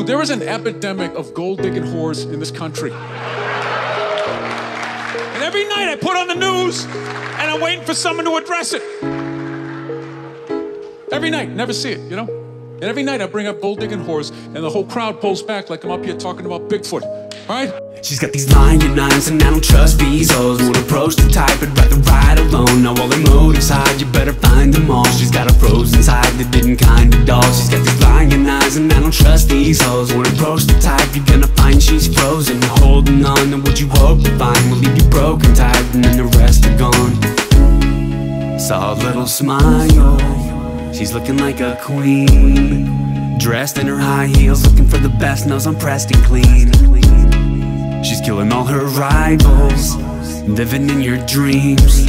Dude, there is an epidemic of gold-digging whores in this country. And every night I put on the news and I'm waiting for someone to address it. Every night, never see it, you know? And every night I bring up gold-digging whores and the whole crowd pulls back like I'm up here talking about Bigfoot, all right? She's got these lion eyes and I don't trust these hoes. Won't approach the type, I'd rather ride alone. Now all her motives hide, you better find them all. She's got a frozen side that didn't kind of doll. She's got these lion eyes and I don't trust these hoes. Won't approach the type, you're gonna find she's frozen. You're holding on to what you hope to find. Will leave you broken tight and then the rest are gone. Saw a little smile, she's looking like a queen. Dressed in her high heels, looking for the best, nose on pressed and clean. She's killing all her rivals, living in your dreams.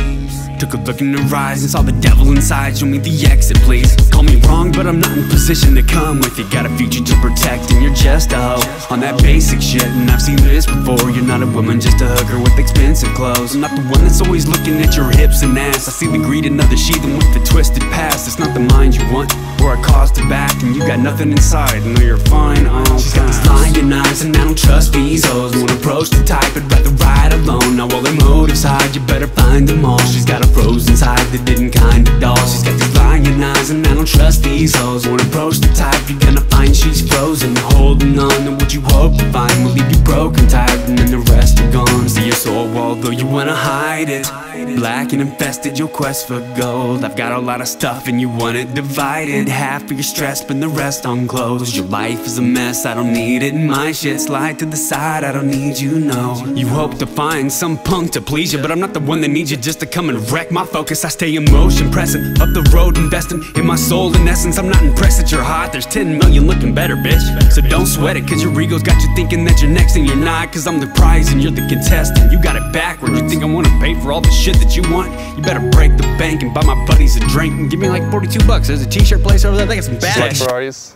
Took a look in her eyes and saw the devil inside. Show me the exit, please. Call me wrong, but I'm not in position to come with you. Got a future to protect and you're just a hoe on that basic shit, and I've seen this before. You're not a woman just a hooker with expensive clothes. I'm not the one that's always looking at your hips and ass. I see the greed in other sheathen with the twisted past. It's not the mind you want or a cause to back, and you got nothing inside. No, you're fine. She's got these lying eyes and I don't trust these hoes. Won't approach the type, I'd rather ride alone. Now all her motives hide, you better find them all. She's got a frozen side that didn't kind of doll. She's got these lying eyes and I don't trust these hoes. Won't approach the type, you're gonna find she's frozen. Holding on to what you hope to find will leave you broken tired, and then the rest are gone. See your soul wall, though you wanna hide it. Black and infested, your quest for gold. I've got a lot of stuff and you want it divided. Half of your stress, spend the rest on clothes. Your life is a mess, I don't need it. My shit slide to the side, I don't need you, no. You hope to find some punk to please you, but I'm not the one that needs you just to come and wreck my focus. I stay in motion, pressing up the road, investing in my soul in essence. I'm not impressed that you're hot, there's 10 million looking better, bitch. So don't sweat it, cause your ego's got you thinking that you're next and you're not. Cause I'm the prize and you're the contestant. You got it backwards, you think I wanna pay for all the shit that you want? You better break the bank and buy my buddies a drink and give me like 42 bucks. There's a t-shirt place over there, they got some bad Ferraris.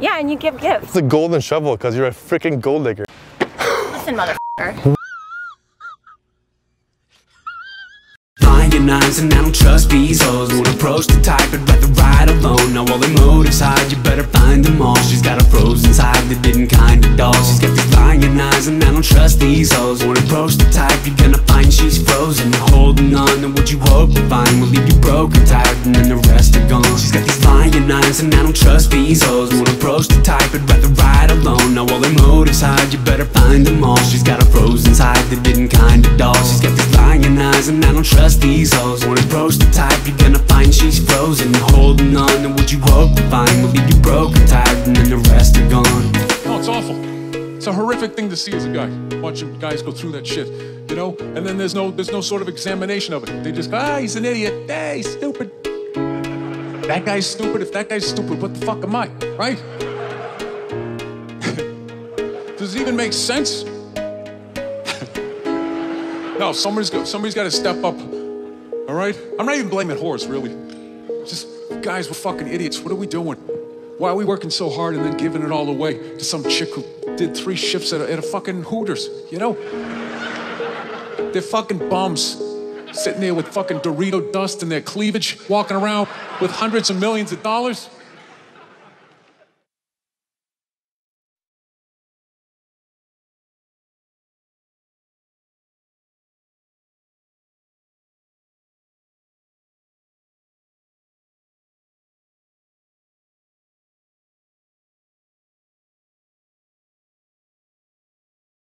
Yeah, and you give gifts. It's a golden shovel cause you're a freaking gold digger. Listen, motherfucker. Lying eyes and I don't trust these hoes. Won't approach the type, I'd rather ride alone. Now all her motives hide, you better find them all. She's got a frozen side that didn't kind of doll. She's got these lying eyes and I don't trust these hoes. Won't approach the type, you're gonna find she's frozen. You're holding on to what you hope to find will leave you broken tired, and then the rest are gone. She's got these lying eyes and I don't trust these hoes. Won't approach the type, I'd rather ride alone. Now all her motives hide, you better find them all. She's got a frozen side that didn't kind of doll. She's got these lying eyes and I don't trust these hoes. Won't approach the type, you're gonna find she's frozen. You're holding on to what you hope to find will leave you broken tired, and then the rest are gone. No, it's awful. It's a horrific thing to see as a guy, watching guys go through that shit, you know? And then there's no sort of examination of it. They just go, ah, he's an idiot, hey, he's stupid. That guy's stupid. If that guy's stupid, what the fuck am I, right? Does it even make sense? No, somebody's got to step up. All right? I'm not even blaming whores, really. Just, guys, we're fucking idiots. What are we doing? Why are we working so hard and then giving it all away to some chick who did 3 shifts at a fucking Hooters, you know? They're fucking bums, sitting there with fucking Dorito dust in their cleavage, walking around with hundreds of millions of dollars.